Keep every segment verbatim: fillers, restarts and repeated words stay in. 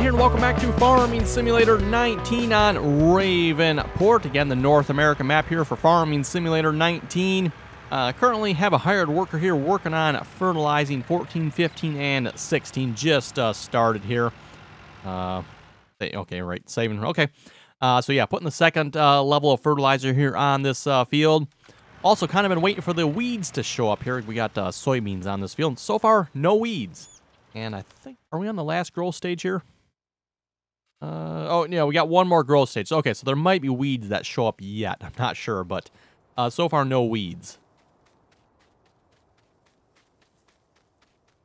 Ryan here, and welcome back to Farming Simulator nineteen on Ravenport. Again, the North American map here for Farming Simulator nineteen. Uh, currently have a hired worker here working on fertilizing fourteen, fifteen, and sixteen. Just uh, started here. Uh, okay, right, saving. Okay. Uh, so, yeah, putting the second uh, level of fertilizer here on this uh, field. Also, kind of been waiting for the weeds to show up here. We got uh, soybeans on this field. So far, no weeds. And I think, are we on the last growth stage here? Uh, oh, yeah, we got one more growth stage. Okay, so there might be weeds that show up yet. I'm not sure, but uh, so far, no weeds.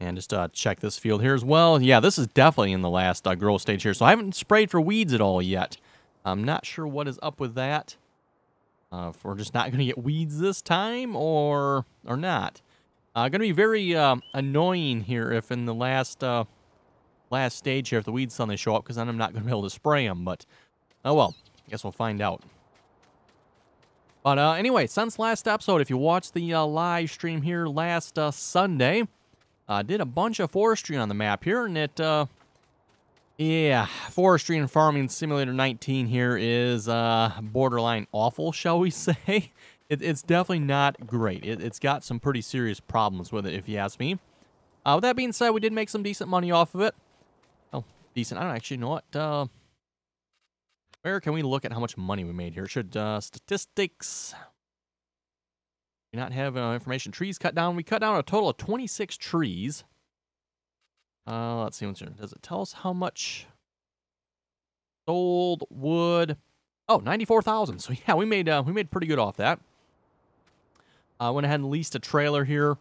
And just uh, check this field here as well. Yeah, this is definitely in the last uh, growth stage here. So I haven't sprayed for weeds at all yet. I'm not sure what is up with that. Uh, if we're just not going to get weeds this time or or not. Uh, going to be very um, annoying here if in the last uh, last stage here, if the weeds suddenly show up, because then I'm not going to be able to spray them, but oh well, I guess we'll find out. But uh, anyway, since last episode, if you watched the uh, live stream here last uh, Sunday, I uh, did a bunch of forestry on the map here, and it, uh, yeah, forestry and Farming Simulator nineteen here is uh, borderline awful, shall we say. It, it's definitely not great. It, it's got some pretty serious problems with it, if you ask me. Uh, with that being said, we did make some decent money off of it. Oh, decent. I don't actually know what. Uh, where can we look at how much money we made here? Should uh, statistics. We not have uh, information. Trees cut down. We cut down a total of twenty-six trees. Uh, let's see. What's here. Does it tell us how much? Sold wood. Oh, ninety-four thousand. So yeah, we made uh, we made pretty good off that. I uh, went ahead and leased a trailer here.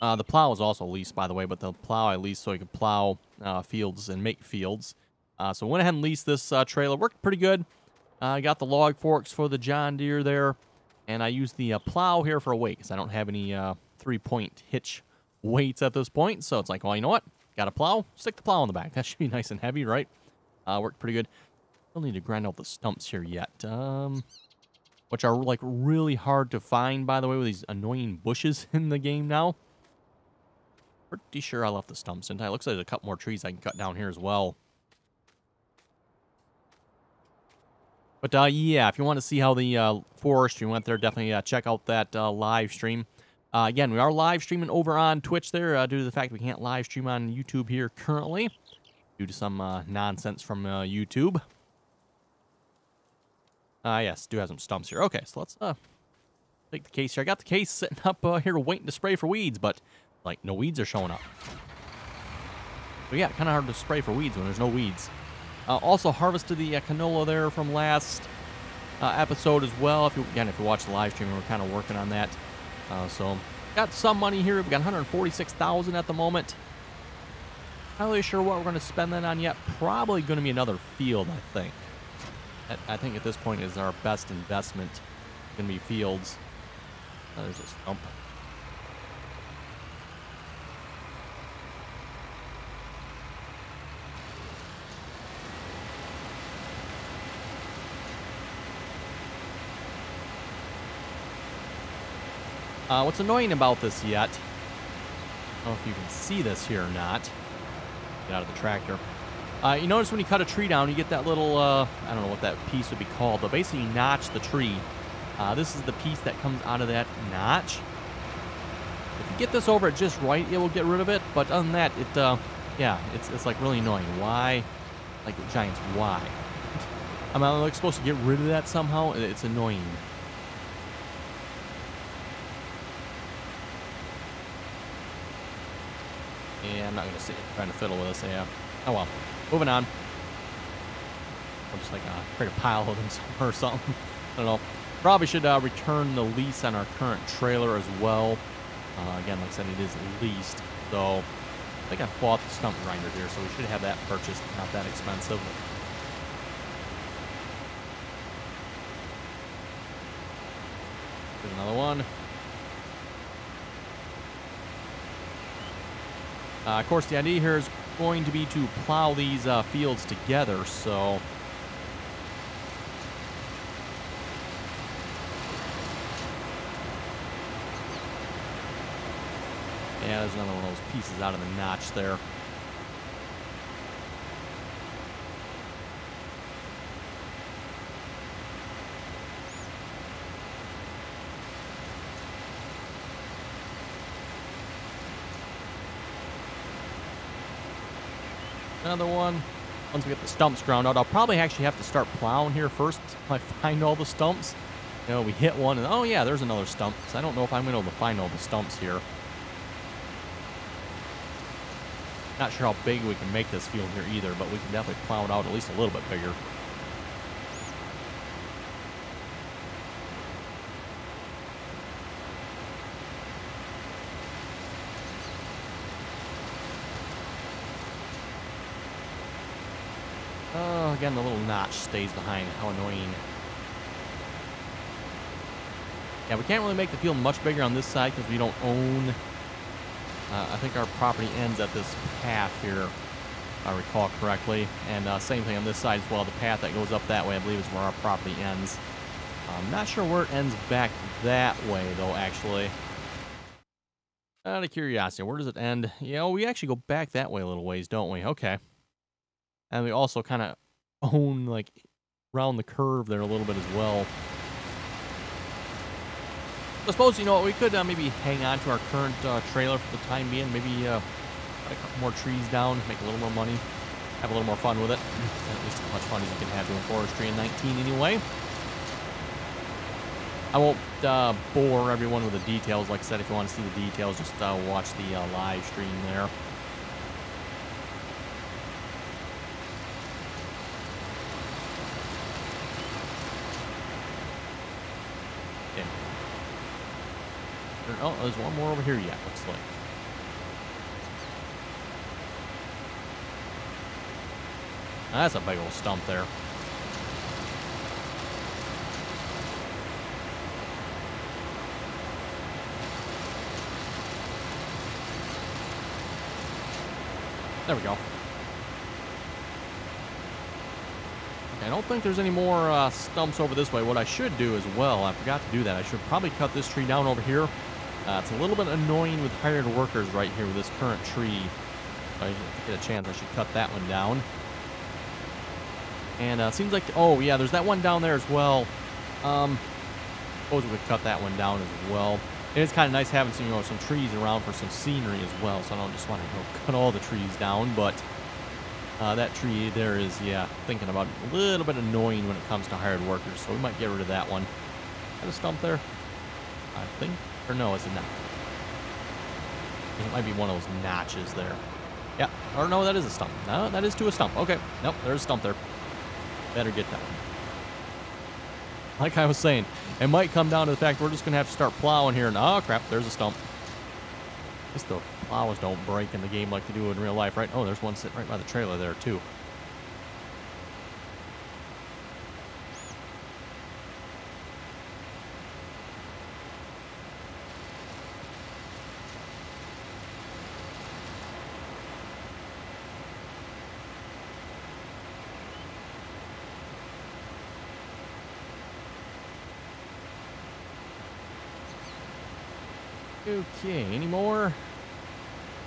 Uh, the plow was also leased, by the way, but the plow I leased so I could plow uh, fields and make fields. Uh, so went ahead and leased this uh, trailer. Worked pretty good. I uh, got the log forks for the John Deere there, and I used the uh, plow here for a weight because I don't have any uh, three-point hitch weights at this point. So it's like, well, you know what? Got a plow. Stick the plow in the back. That should be nice and heavy, right? Uh, worked pretty good. Still need to grind out the stumps here yet, um, which are like really hard to find, by the way, with these annoying bushes in the game now. Pretty sure I left the stumps in. It looks like there's a couple more trees I can cut down here as well. But uh, yeah, if you want to see how the uh, forestry went there, definitely uh, check out that uh, live stream. Uh, again, we are live streaming over on Twitch there uh, due to the fact we can't live stream on YouTube here currently due to some uh, nonsense from uh, YouTube. Ah, uh, yes, do have some stumps here. Okay, so let's uh, take the case here. I got the case sitting up uh, here waiting to spray for weeds, but, like, no weeds are showing up. So, yeah, kind of hard to spray for weeds when there's no weeds. Uh, also, harvested the uh, canola there from last uh, episode as well. If you, again, if you watch the live stream, we're kind of working on that. Uh, so, got some money here. We've got one hundred forty-six thousand dollars at the moment. Not really sure what we're going to spend that on yet. Probably going to be another field, I think. I think at this point is our best investment. It's going to be fields. Oh, there's a stump. Uh, what's annoying about this yet, I don't know if you can see this here or not. Get out of the tractor. Uh, you notice when you cut a tree down, you get that little, uh, I don't know what that piece would be called, but basically you notch the tree. Uh, this is the piece that comes out of that notch. If you get this over it just right, it will get rid of it, but other than that, it, uh, yeah, it's, it's like really annoying. Why? Like, Giants, why? I'm not like, supposed to get rid of that somehow. It's annoying. Yeah, I'm not going to sit trying to fiddle with this, yeah. Oh well. Moving on. We'll just like uh, create a pile of them somewhere or something. I don't know. Probably should uh, return the lease on our current trailer as well. Uh, again, like I said, it is leased. So I think I bought the stump grinder here, so we should have that purchased. Not that expensive. There's another one. Uh, of course, the idea here is going to be to plow these uh, fields together, so yeah, there's another one of those pieces out of the notch there. another one. Once we get the stumps ground out, I'll probably actually have to start plowing here first until I find all the stumps. You know, we hit one and, oh yeah, there's another stump. So I don't know if I'm going to be able to find all the stumps here. Not sure how big we can make this field here either, but we can definitely plow it out at least a little bit bigger. Oh, again, the little notch stays behind. How annoying. Yeah, we can't really make the field much bigger on this side because we don't own... Uh, I think our property ends at this path here, if I recall correctly. And uh, same thing on this side as well. The path that goes up that way, I believe, is where our property ends. I'm not sure where it ends back that way, though, actually. Out of curiosity, where does it end? You know, we actually go back that way a little ways, don't we? Okay. And we also kind of own, like, round the curve there a little bit as well. I suppose, you know, we could uh, maybe hang on to our current uh, trailer for the time being. Maybe uh, put a couple more trees down, make a little more money, have a little more fun with it. At least as much fun as you can have doing forestry in nineteen anyway. I won't uh, bore everyone with the details. Like I said, if you want to see the details, just uh, watch the uh, live stream there. Oh, there's one more over here yet, looks like. Now, that's a big old stump there. There we go. Okay, I don't think there's any more uh, stumps over this way. What I should do as well, I forgot to do that. I should probably cut this tree down over here. Uh, it's a little bit annoying with hired workers right here with this current tree. If I get a chance, I should cut that one down. And it uh, seems like, oh yeah, there's that one down there as well. Um, suppose we could cut that one down as well. It is kind of nice having some, you know, some trees around for some scenery as well, so I don't just want to, you know, cut all the trees down, but uh, that tree there is, yeah, thinking about it, a little bit annoying when it comes to hired workers, so we might get rid of that one. Is that a stump there? I think. Or no, is it not? It might be one of those notches there. Yeah, or no, that is a stump. No, that is to a stump. Okay, nope, there's a stump there. Better get that one. Like I was saying, it might come down to the fact we're just going to have to start plowing here. And oh, crap, there's a stump. At least the plows don't break in the game like they do in real life, right? Oh, there's one sitting right by the trailer there, too. Okay, any more?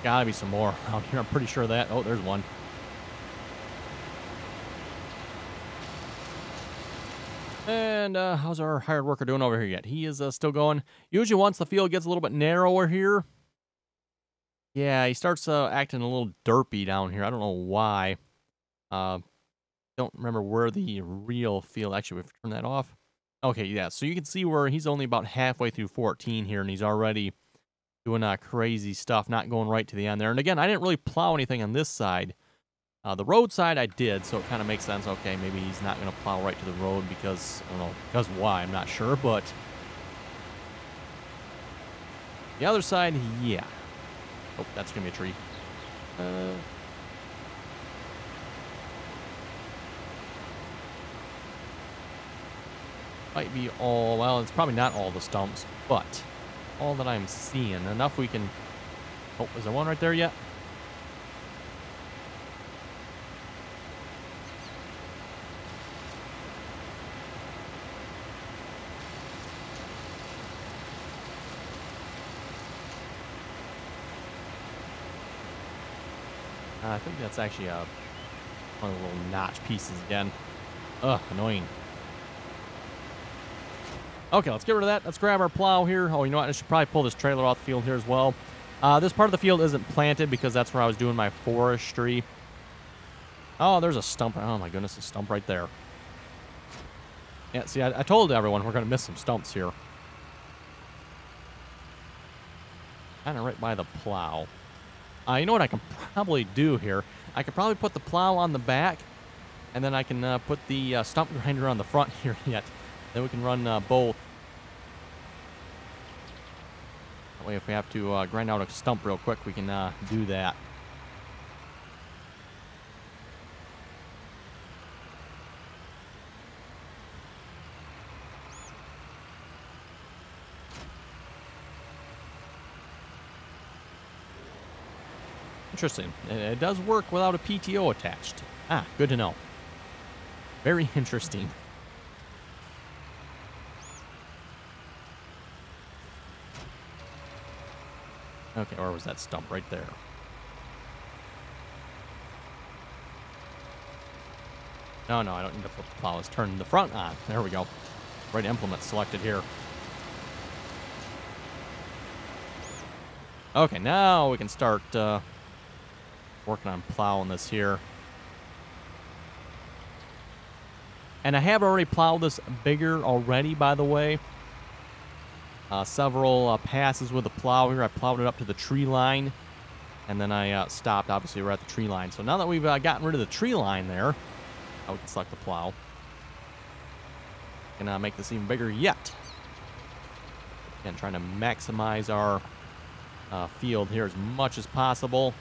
Gotta be some more around here. I'm pretty sure of that. Oh, there's one. And uh, how's our hired worker doing over here yet? He is uh, still going. Usually once the field gets a little bit narrower here. Yeah, he starts uh, acting a little derpy down here. I don't know why. Uh, don't remember where the real field... Actually, we've turned that off. Okay, yeah, so you can see where he's only about halfway through fourteen here, and he's already... doing uh, crazy stuff, not going right to the end there. And again, I didn't really plow anything on this side. Uh, the road side I did, so it kind of makes sense. Okay, maybe he's not going to plow right to the road because, I don't know, because why, I'm not sure. But the other side, yeah. Oh, that's going to be a tree. Uh... Might be all, well, it's probably not all the stumps, but... all that I'm seeing. Enough we can... Oh, is there one right there yet? Uh, I think that's actually a, one of the little notch pieces again. Ugh, annoying. Okay, let's get rid of that. Let's grab our plow here. Oh, you know what? I should probably pull this trailer off the field here as well. Uh, this part of the field isn't planted because that's where I was doing my forestry. Oh, there's a stump. Oh, my goodness, a stump right there. Yeah, see, I, I told everyone we're going to miss some stumps here. Kind of right by the plow. Uh, you know what I can probably do here? I could probably put the plow on the back, and then I can uh, put the uh, stump grinder on the front here yet. Then we can run uh, both. That way, if we have to uh, grind out a stump real quick, we can uh, do that. Interesting. It does work without a P T O attached. Ah, good to know. Very interesting. Okay, or was that stump right there? No, no, I don't need to flip the plow. Let's turn the front on. There we go. Right implement selected here. Okay, now we can start... Uh, working on plowing this here. And I have already plowed this bigger already, by the way. Uh, several uh, passes with the plow here. I plowed it up to the tree line. And then I uh, stopped. Obviously, we're at the tree line. So now that we've uh, gotten rid of the tree line there, I can select the plow. And uh, make this even bigger yet. Again, trying to maximize our uh, field here as much as possible.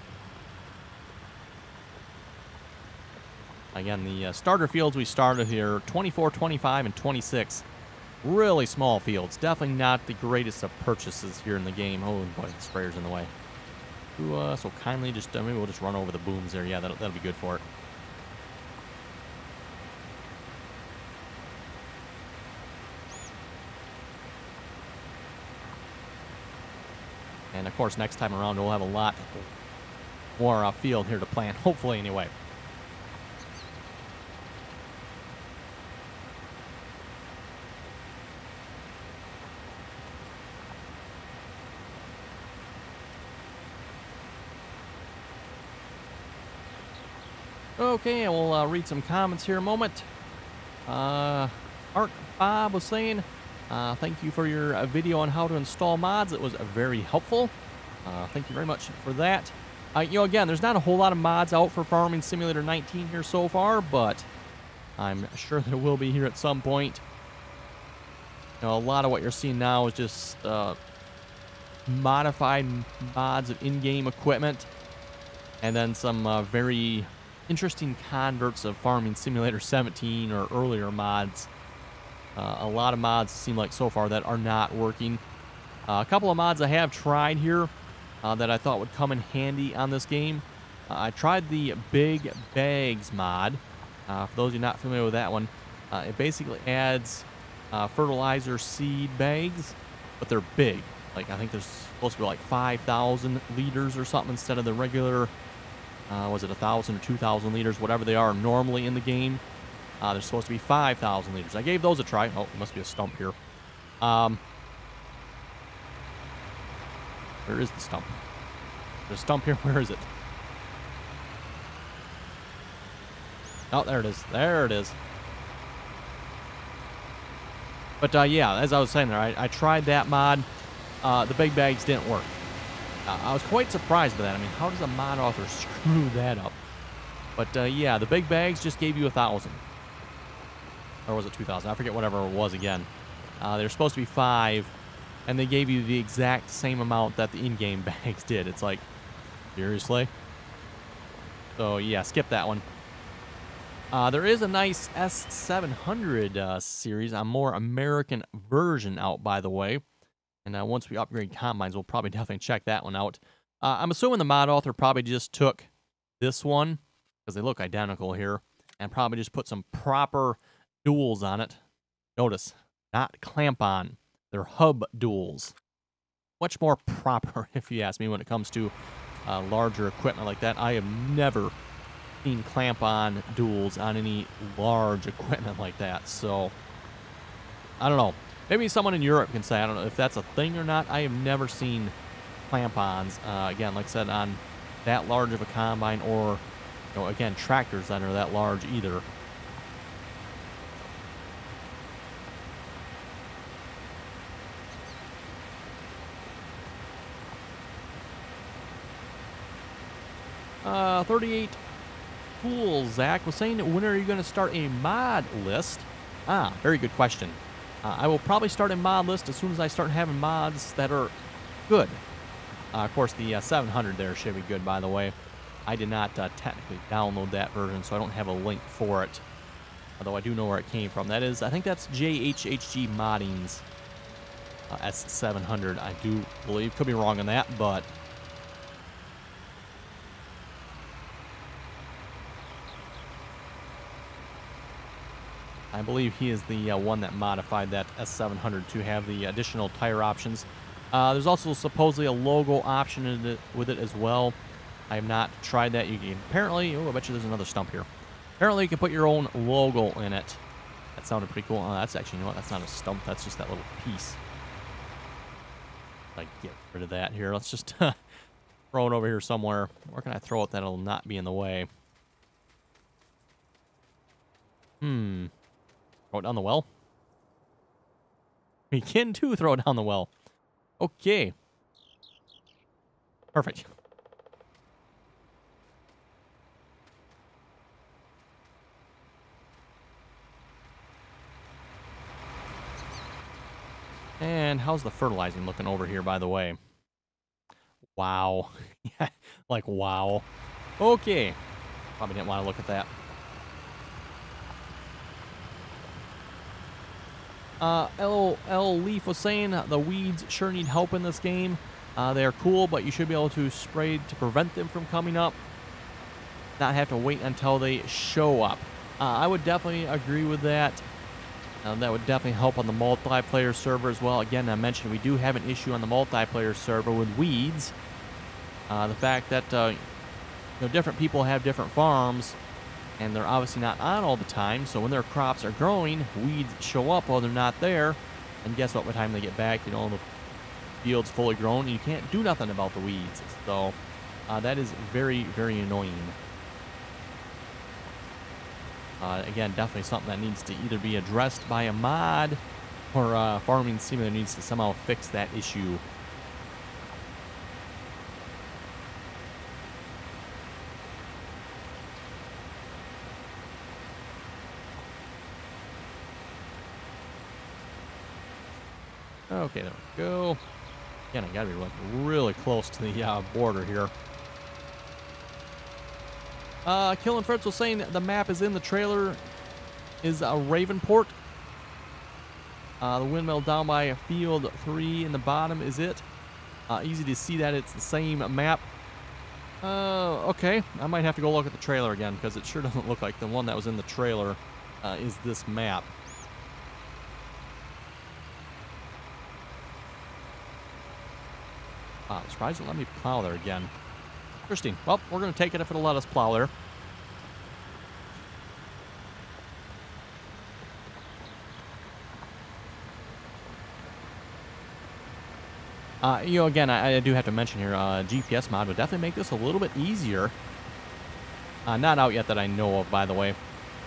Again, the uh, starter fields we started here, twenty-four, twenty-five, and twenty-six. Really small fields. Definitely not the greatest of purchases here in the game. Oh, boy, the sprayer's in the way. Who uh, so kindly just, uh, maybe we'll just run over the booms there. Yeah, that'll, that'll be good for it. And, of course, next time around, we'll have a lot more uh, field here to plant. Hopefully, anyway. Okay, we'll uh, read some comments here a moment. Uh, Art Bob was saying, uh, thank you for your uh, video on how to install mods. It was uh, very helpful. Uh, thank you very much for that. Uh, you know, again, there's not a whole lot of mods out for Farming Simulator nineteen here so far, but I'm sure there will be here at some point. You know, a lot of what you're seeing now is just uh, modified mods of in-game equipment, and then some uh, very... interesting converts of Farming Simulator seventeen or earlier mods. Uh, a lot of mods seem like so far that are not working. Uh, a couple of mods I have tried here uh, that I thought would come in handy on this game. Uh, I tried the Big Bags mod. Uh, for those of you not familiar with that one, uh, it basically adds uh, fertilizer seed bags, but they're big. Like, I think there's supposed to be like five thousand liters or something instead of the regular... Uh, was it one thousand or two thousand liters, whatever they are normally in the game. Uh, they're supposed to be five thousand liters. I gave those a try. Oh, must be a stump here. Um, where is the stump? There's a stump here. Where is it? Oh, there it is. There it is. But, uh, yeah, as I was saying there, I, I tried that mod. Uh, the big bags didn't work. I was quite surprised by that. I mean, how does a mod author screw that up? But, uh, yeah, the big bags just gave you one thousand. Or was it two thousand? I forget whatever it was again. Uh, they were supposed to be five, and they gave you the exact same amount that the in-game bags did. It's like, seriously? So, yeah, skip that one. Uh, there is a nice S seven hundred uh, series, a more American version out, by the way. And uh, once we upgrade combines, we'll probably definitely check that one out. Uh, I'm assuming the mod author probably just took this one, because they look identical here, and probably just put some proper duals on it. Notice, not clamp on. They're hub duals. Much more proper, if you ask me, when it comes to uh, larger equipment like that. I have never seen clamp on duals on any large equipment like that. So, I don't know. Maybe someone in Europe can say, I don't know if that's a thing or not. I have never seen clamp-ons, uh, again, like I said, on that large of a combine or you know, again, tractors that are that large either. Uh, thirty-eight Cool. Zach was saying, when are you going to start a mod list? Ah, very good question. Uh, I will probably start a mod list as soon as I start having mods that are good. Uh, of course, the uh, seven hundred there should be good, by the way. I did not uh, technically download that version, so I don't have a link for it. Although I do know where it came from. That is, I think that's J H H G Modding's uh, S seven hundred, I do believe. Could be wrong on that, but... I believe he is the uh, one that modified that S seven hundred to have the additional tire options. Uh, there's also supposedly a logo option in it, with it as well. I have not tried that. You can apparently, oh, I bet you there's another stump here. Apparently you can put your own logo in it. That sounded pretty cool. Oh, that's actually, you know what, that's not a stump, that's just that little piece. I get rid of that here. Let's just throw it over here somewhere. Where can I throw it that'll not be in the way? Hmm. Throw it down the well? We can too throw it down the well. Okay. Perfect. And how's the fertilizing looking over here, by the way? Wow. Like, wow. Okay. Probably didn't want to look at that. Uh, L O L Leaf was saying the weeds sure need help in this game. Uh, they're cool, but you should be able to spray to prevent them from coming up. Not have to wait until they show up. Uh, I would definitely agree with that. Uh, that would definitely help on the multiplayer server as well. Again, I mentioned we do have an issue on the multiplayer server with weeds. Uh, the fact that uh, you know, different people have different farms. And they're obviously not on all the time, so when their crops are growing, weeds show up while they're not there. And guess what? By the time they get back, you know, the field's fully grown, and you can't do nothing about the weeds. So uh, that is very, very annoying. Uh, again, definitely something that needs to either be addressed by a mod, or uh, Farming Simulator needs to somehow fix that issue. Okay, there we go. Again, I gotta be like really close to the uh, border here. Uh, Killin' Fritz was saying the map is in the trailer. Is a Ravenport. Uh, the windmill down by field three in the bottom is it. Uh, easy to see that it's the same map. Uh, okay, I might have to go look at the trailer again because it sure doesn't look like the one that was in the trailer uh, is this map. Wow, I'm surprised it let me plow there again. Interesting. Well, we're going to take it if it'll let us plow there. Uh, you know, again, I, I do have to mention here, uh, G P S mod would definitely make this a little bit easier. Uh, not out yet that I know of, by the way.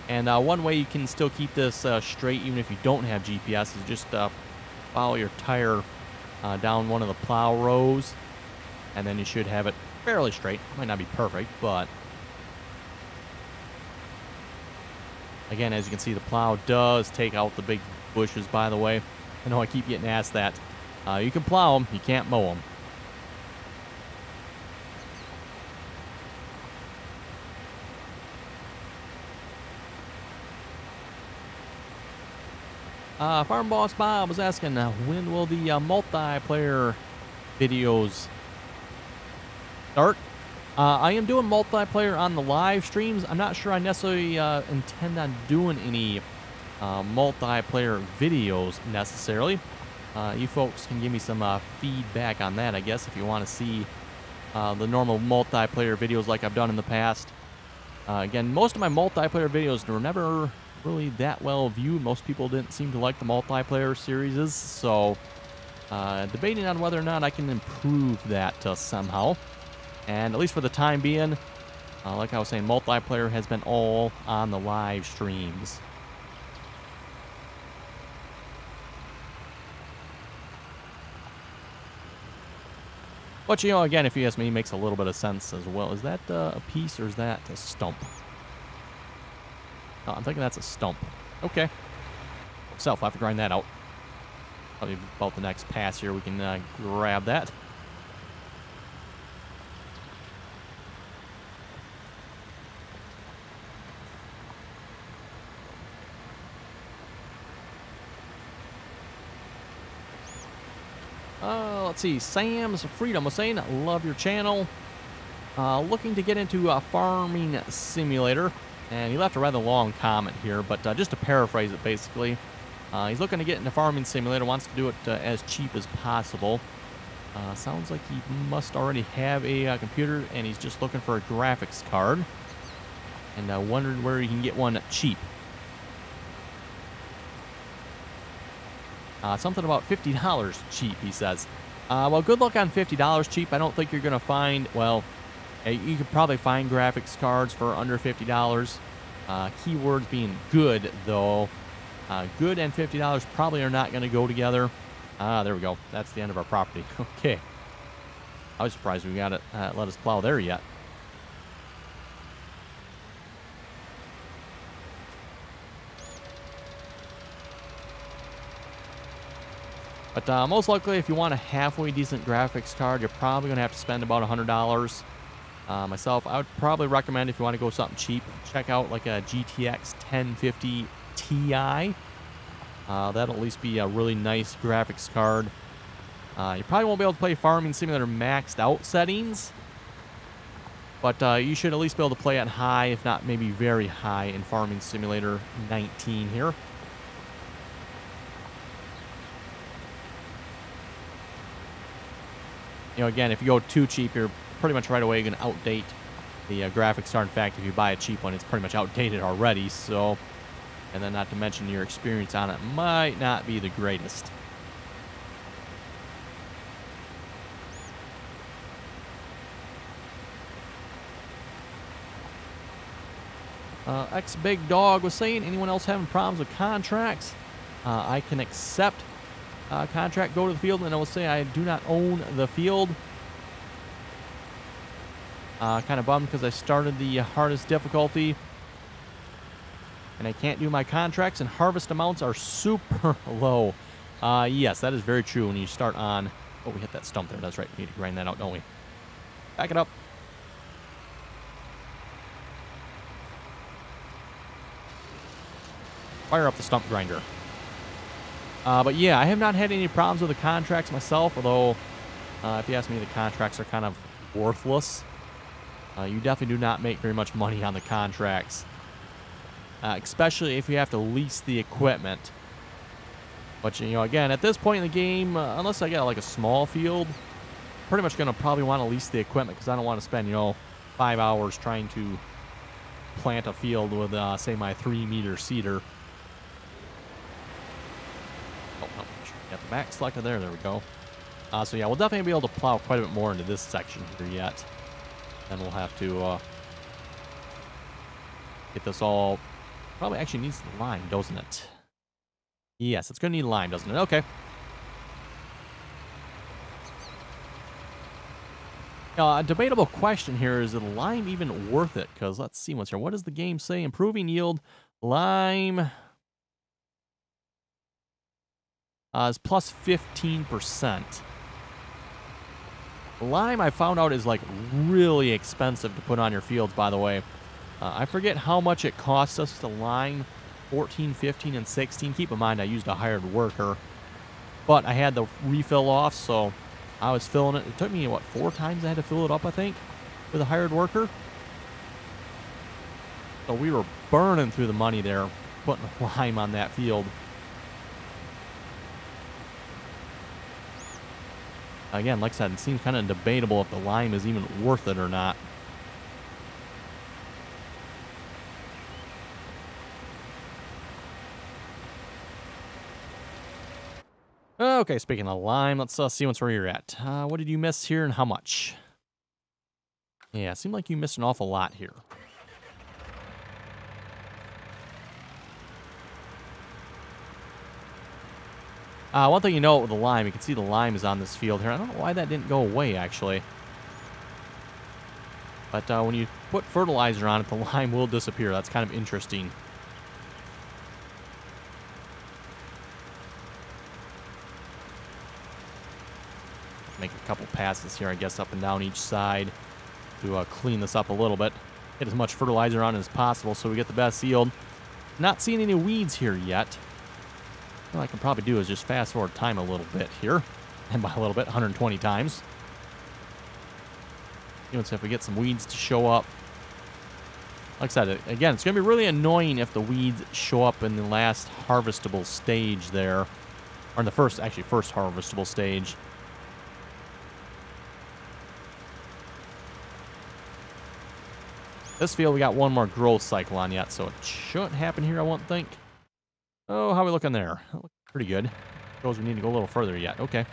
And uh, one way you can still keep this uh, straight, even if you don't have G P S, is just uh, follow your tire Uh, down one of the plow rows, and then you should have it fairly straight. Might not be perfect, but again, as you can see, the plow does take out the big bushes, by the way. I know I keep getting asked that. Uh, you can plow them, you can't mow them. Uh, Farm Boss Bob was asking, uh, when will the uh, multiplayer videos start? Uh, I am doing multiplayer on the live streams. I'm not sure I necessarily uh, intend on doing any uh, multiplayer videos necessarily. Uh, you folks can give me some uh, feedback on that, I guess, if you want to see uh, the normal multiplayer videos like I've done in the past. Uh, again, most of my multiplayer videos were never really that well viewed. Most people didn't seem to like the multiplayer series, so uh, debating on whether or not I can improve that uh, somehow. And at least for the time being, Uh, like I was saying, multiplayer has been all on the live streams. But, you know, again, if you ask me, it makes a little bit of sense as well. Is that uh, a piece or is that a stump? Oh, I'm thinking that's a stump. Okay. Self, I have to grind that out. Probably about the next pass here, we can uh, grab that. Uh, let's see, Sam's Freedom was saying, love your channel. Uh, looking to get into a Farming Simulator. And he left a rather long comment here, but uh, just to paraphrase it, basically, uh, he's looking to get into Farming Simulator, wants to do it uh, as cheap as possible. Uh, sounds like he must already have a uh, computer, and he's just looking for a graphics card. And uh, wondered where he can get one cheap. Uh, something about fifty dollars cheap, he says. Uh, well, good luck on fifty dollars cheap. I don't think you're going to find, well, you could probably find graphics cards for under fifty dollars. Uh, keywords being good, though. Uh, good and fifty dollars probably are not going to go together. Ah, uh, there we go. That's the end of our property. Okay. I was surprised we got it. Uh, let us plow there yet. But uh, most likely, if you want a halfway decent graphics card, you're probably going to have to spend about one hundred dollars. Uh, myself, I would probably recommend, if you want to go something cheap, check out like a G T X ten fifty Ti. Uh, that'll at least be a really nice graphics card. Uh, you probably won't be able to play Farming Simulator maxed out settings. But uh, you should at least be able to play at high, if not maybe very high, in Farming Simulator nineteen here. You know, again, if you go too cheap, you're pretty much right away going to outdate the uh, graphics card. In fact, if you buy a cheap one, it's pretty much outdated already. So, and then not to mention your experience on it might not be the greatest. Uh, X Big Dog was saying, anyone else having problems with contracts? Uh, I can accept Uh, contract, go to the field, and I will say I do not own the field. Uh, kind of bummed because I started the hardest difficulty and I can't do my contracts, and harvest amounts are super low. Uh, yes, that is very true when you start on... Oh, we hit that stump there. That's right. We need to grind that out, don't we? Back it up. Fire up the stump grinder. Uh, but yeah, I have not had any problems with the contracts myself, although uh, if you ask me, the contracts are kind of worthless. Uh, you definitely do not make very much money on the contracts, uh, especially if you have to lease the equipment. But, you know, again, at this point in the game, uh, unless I got like a small field, I'm pretty much going to probably want to lease the equipment, because I don't want to spend, you know, five hours trying to plant a field with, uh, say, my three meter cedar. The back selected there, there we go. Uh, so yeah, we'll definitely be able to plow quite a bit more into this section here yet. Then we'll have to uh, get this all, probably actually needs lime, doesn't it? Yes, it's going to need lime, doesn't it? Okay. Uh, a debatable question here, is lime even worth it? Because let's see what's here. What does the game say? Improving yield, lime... Uh, is plus fifteen percent. Lime, I found out, is like really expensive to put on your fields, by the way. Uh, I forget how much it costs us to lime fourteen, fifteen, and sixteen. Keep in mind, I used a hired worker, but I had the refill off, so I was filling it. It took me, what, four times I had to fill it up, I think, with a hired worker. So we were burning through the money there, putting lime on that field. Again, like I said, it seems kind of debatable if the lime is even worth it or not. Okay, speaking of lime, let's uh, see what's where you're at. Uh, what did you miss here and how much? Yeah, it seemed like you missed an awful lot here. Uh, one thing you know with the lime, you can see the lime is on this field here. I don't know why that didn't go away, actually. But uh, when you put fertilizer on it, the lime will disappear. That's kind of interesting. Make a couple passes here, I guess, up and down each side to uh, clean this up a little bit. Get as much fertilizer on it as possible so we get the best yield. Not seeing any weeds here yet. What I can probably do is just fast forward time a little bit here, and by a little bit, one hundred twenty times. Even so, if we get some weeds to show up, like I said, again, it's going to be really annoying if the weeds show up in the last harvestable stage there, or in the first, actually, first harvestable stage. This field, we got one more growth cycle on yet, so it shouldn't happen here, I won't think. Oh, how are we looking there? That looks pretty good. Shows we need to go a little further yet. Okay.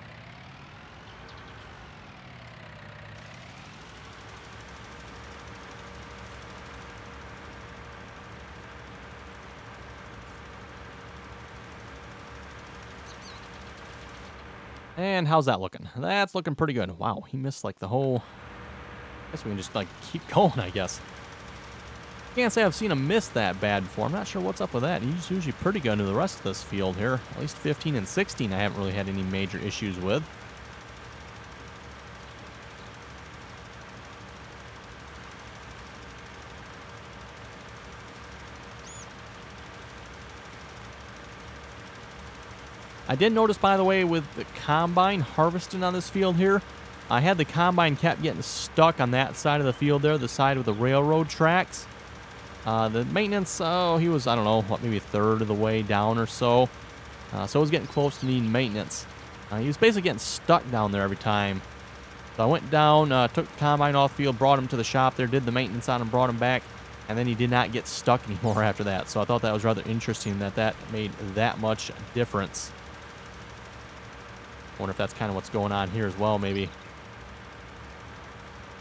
And how's that looking? That's looking pretty good. Wow, he missed like the whole... I guess we can just like keep going, I guess. Can't say I've seen him miss that bad before. I'm not sure what's up with that. He's usually pretty good to the rest of this field here. At least fifteen and sixteen I haven't really had any major issues with. I did notice, by the way, with the combine harvesting on this field here, I had the combine kept getting stuck on that side of the field there, the side with the railroad tracks. Uh, the maintenance, oh, he was, I don't know, what, maybe a third of the way down or so. Uh, so it was getting close to needing maintenance. Uh, he was basically getting stuck down there every time. So I went down, uh, took the combine off field, brought him to the shop there, did the maintenance on him, brought him back, and then he did not get stuck anymore after that. So I thought that was rather interesting that that made that much difference. I wonder if that's kind of what's going on here as well, maybe.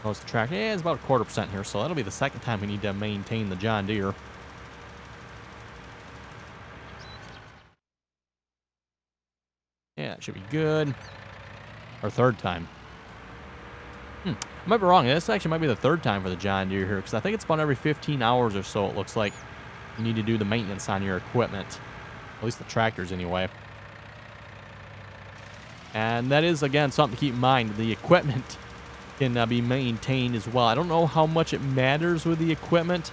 Notice the track, yeah, it's about a quarter percent here, so that'll be the second time we need to maintain the John Deere. Yeah, it should be good. Or third time. Hmm, I might be wrong. This actually might be the third time for the John Deere here, because I think it's about every fifteen hours or so, it looks like, you need to do the maintenance on your equipment. At least the tractors, anyway. And that is, again, something to keep in mind. The equipment can uh, be maintained as well. I don't know how much it matters with the equipment.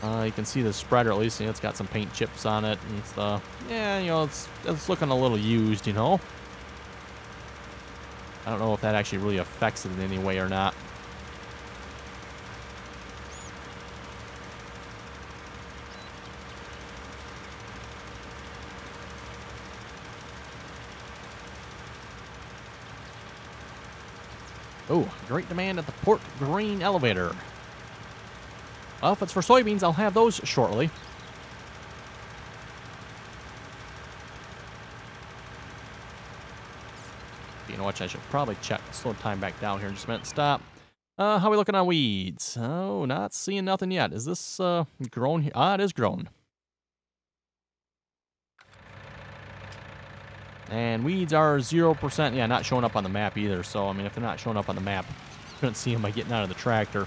Uh, you can see the spreader, at least, you know, it's got some paint chips on it and stuff. Yeah, you know, it's, it's looking a little used, you know. I don't know if that actually really affects it in any way or not. Oh, great demand at the Port Grain Elevator. Well, if it's for soybeans, I'll have those shortly. You know what, I should probably check. Slow time back down here in just a minute. Stop. Uh, how are we looking on weeds? Oh, not seeing nothing yet. Is this uh, grown here? Ah, it is grown. And weeds are zero percent. Yeah, not showing up on the map either. So, I mean, if they're not showing up on the map, you couldn't see them by getting out of the tractor.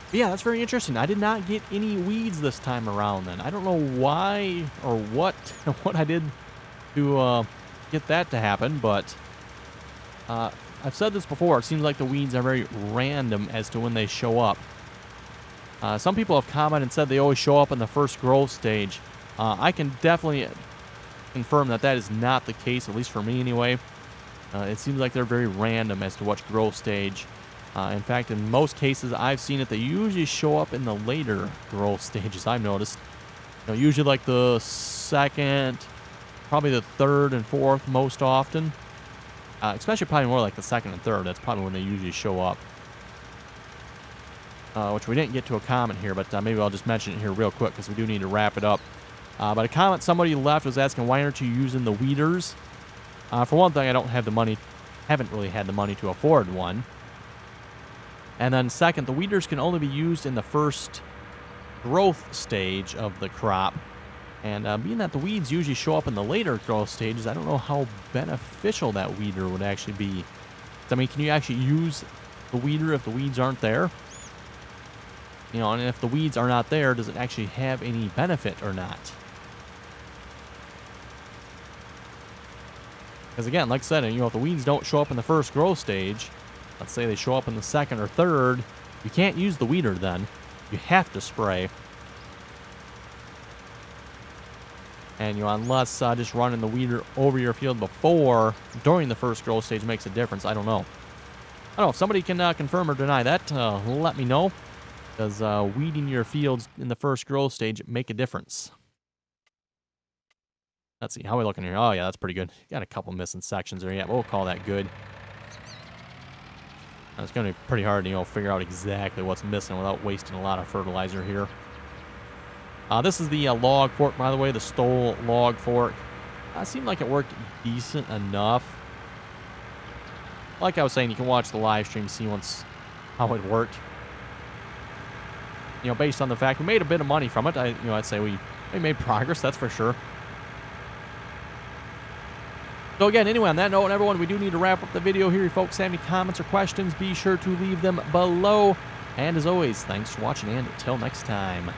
But yeah, that's very interesting. I did not get any weeds this time around then. I don't know why or what what I did to uh, get that to happen, but uh, I've said this before. It seems like the weeds are very random as to when they show up. Uh, some people have commented and said they always show up in the first growth stage. Uh, I can definitely... confirm that that is not the case, at least for me anyway. Uh, it seems like they're very random as to what growth stage. Uh, in fact, in most cases I've seen it, they usually show up in the later growth stages, I've noticed. You know, usually like the second, probably the third and fourth most often. Uh, especially probably more like the second and third. That's probably when they usually show up. Uh, which we didn't get to a comment here, but uh, maybe I'll just mention it here real quick because we do need to wrap it up. Uh, but a comment somebody left was asking, why aren't you using the weeders? Uh, for one thing, I don't have the money, haven't really had the money to afford one. And then second, the weeders can only be used in the first growth stage of the crop. And uh, being that the weeds usually show up in the later growth stages, I don't know how beneficial that weeder would actually be. I mean, can you actually use the weeder if the weeds aren't there? You know, and if the weeds are not there, does it actually have any benefit or not? Because again, like I said, you know, if the weeds don't show up in the first growth stage, let's say they show up in the second or third, you can't use the weeder then. You have to spray. And, you know, unless uh, just running the weeder over your field before, during the first growth stage makes a difference. I don't know. I don't know. If somebody can uh, confirm or deny that, uh, let me know. Does uh, weeding your fields in the first growth stage make a difference? Let's see. How are we looking here? Oh, yeah, that's pretty good. Got a couple missing sections there. Yeah, we'll call that good. Now, it's going to be pretty hard to, you know, figure out exactly what's missing without wasting a lot of fertilizer here. Uh, this is the uh, log fork, by the way, the Stoll log fork. Uh, seemed like it worked decent enough. Like I was saying, you can watch the live stream, see once how it worked. You know, based on the fact we made a bit of money from it, I, you know, I'd say we, we made progress, that's for sure. So again, anyway, on that note, everyone, we do need to wrap up the video here. If folks have any comments or questions, be sure to leave them below. And as always, thanks for watching, and until next time.